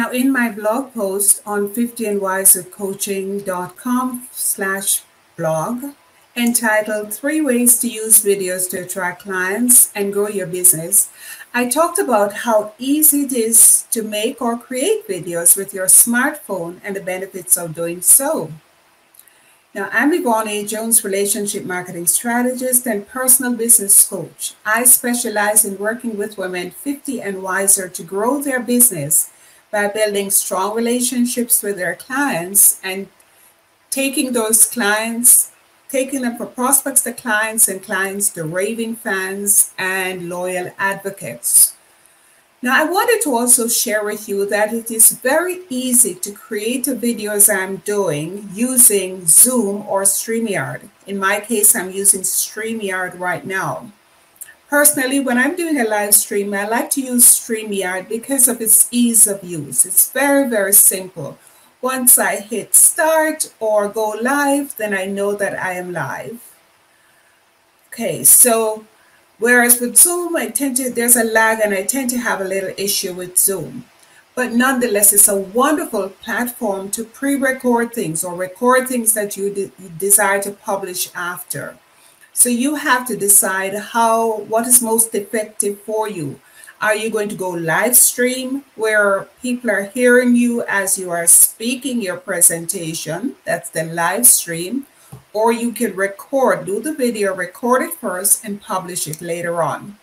Now, in my blog post on 50andwisercoaching.com/blog, entitled 3 Ways to Use Videos to Attract Clients and Grow Your Business, I talked about how easy it is to make or create videos with your smartphone and the benefits of doing so. Now, I'm Yvonne A. Jones, relationship marketing strategist and personal business coach. I specialize in working with women 50 and wiser to grow their business by building strong relationships with their clients and taking them from prospects to clients, and clients to raving fans and loyal advocates. Now, I wanted to also share with you that it is very easy to create the videos I'm doing using Zoom or StreamYard. In my case, I'm using StreamYard right now. Personally, when I'm doing a live stream, I like to use StreamYard because of its ease of use. It's very, very simple. Once I hit start or go live, then I know that I am live. Okay, so whereas with Zoom, there's a lag and I tend to have a little issue with Zoom. But nonetheless, it's a wonderful platform to pre-record things or record things that you desire to publish after. So you have to decide what is most effective for you. Are you going to go live stream where people are hearing you as you are speaking your presentation? That's the live stream. Or you can record, do the video, record it first and publish it later on.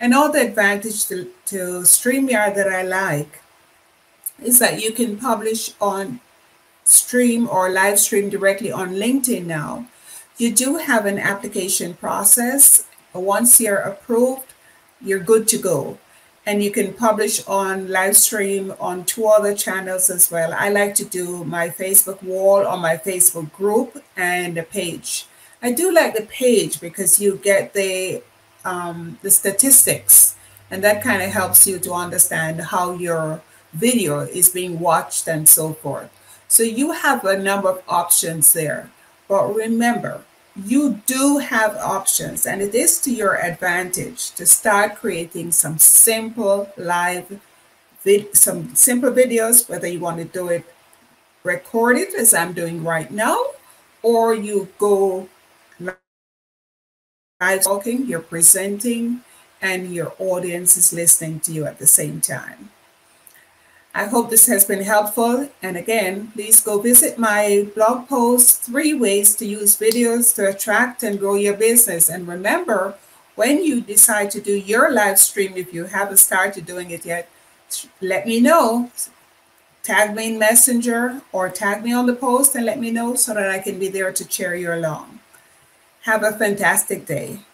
Another advantage to StreamYard that I like is that you can publish on stream or live stream directly on LinkedIn now. You do have an application process. Once you're approved, you're good to go. And you can publish on live stream on 2 other channels as well. I like to do my Facebook wall or my Facebook group and a page. I do like the page because you get the statistics, and that kind of helps you to understand how your video is being watched and so forth. So you have a number of options there. But remember, you do have options, and it is to your advantage to start creating some simple videos, whether you want to do it recorded as I'm doing right now, or you go live talking, you're presenting, and your audience is listening to you at the same time. I hope this has been helpful. And again, please go visit my blog post, 3 Ways to Use Videos to Attract and Grow Your Business. And remember, when you decide to do your live stream, if you haven't started doing it yet, let me know. Tag me in Messenger or tag me on the post and let me know so that I can be there to cheer you along. Have a fantastic day.